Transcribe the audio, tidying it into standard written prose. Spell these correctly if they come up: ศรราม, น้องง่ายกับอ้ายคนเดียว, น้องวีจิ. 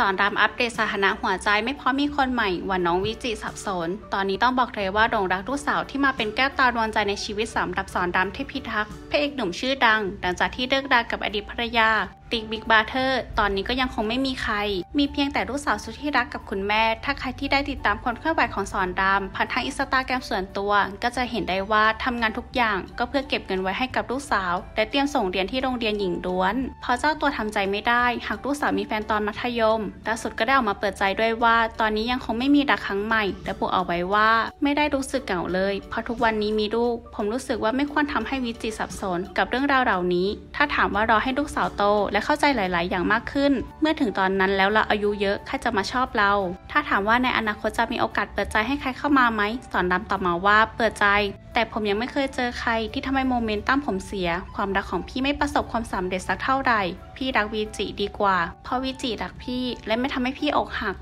สอนรามอัปเดตสถานะหัวใจไม่พอมีคนใหม่ว่าน้องวิจิสับสนตอนนี้ต้องบอกเลยว่าโด่งรักลูกสาวที่มาเป็นแก้วตาดวงใจในชีวิตสำหรับสอนรามเทพพิทักษ์พระเอกหนุ่มชื่อดังหลังจากที่เลิกรากับอดีตภรรยาติ๊กบิ๊กบาร์เทอร์ตอนนี้ก็ยังคงไม่มีใครมีเพียงแต่ลูกสาวสุดที่รักกับคุณแม่ถ้าใครที่ได้ติดตามความเคลื่อนไหวของสอนรามผ่านทางอินสตาแกรมส่วนตัวก็จะเห็นได้ว่าทำงานทุกอย่างก็เพื่อเก็บเงินไว้ให้กับลูกสาวและเตรียมส่งเรียนที่โรงเรียนหญิงล้วนพอเจ้าตัวทำใจไม่ได้หากลูกสาวมีแฟนตอนมัธยมล่าสุดก็ได้ออกมาเปิดใจด้วยว่าตอนนี้ยังคงไม่มีรักครั้งใหม่และพูดเอาไว้ว่าไม่ได้รู้สึกเหงาเลยเพราะทุกวันนี้มีลูกผมรู้สึกว่าไม่ควรทำให้วิจิสับสนกับเรื่องราวเหล่านี้ถ้าถามว่ารอให้ลูกสาวโตและเข้าใจหลายๆอย่างมากขึ้นเมื่อถึงตอนนั้นแล้วเราอายุเยอะใครจะมาชอบเราถ้าถามว่าในอนาคตจะมีโอกาสเปิดใจให้ใครเข้ามาไหมสอนรามตอบมาว่าเปิดใจแต่ผมยังไม่เคยเจอใครที่ทำให้โมเมนตัมผมเสียความรักของพี่ไม่ประสบความสำเร็จสักเท่าไหร่พี่รักวิจิดีกว่าเพราะวิจิรักพี่และไม่ทำให้พี่อกหัก